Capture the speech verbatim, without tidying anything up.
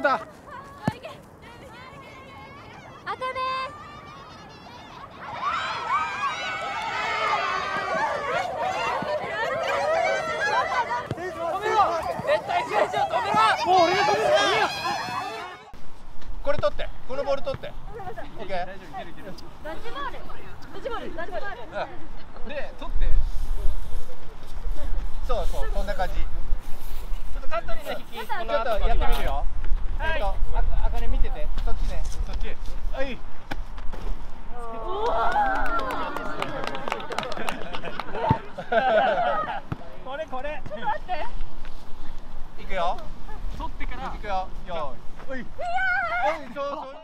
そうだ。赤部。これ取って、このボール取って。オッケー。ダッチボール。ダッチボール。ダッチボール。で、取って。そうそう、こんな感じ。ちょっとカットにね、引き。ちょっとやってみるよ。えっと、あ、あかね見てて、そっちね、そっち。はい。これこれ。ちょっと待って。いくよ。取ってから。いくよ。よーい。はい。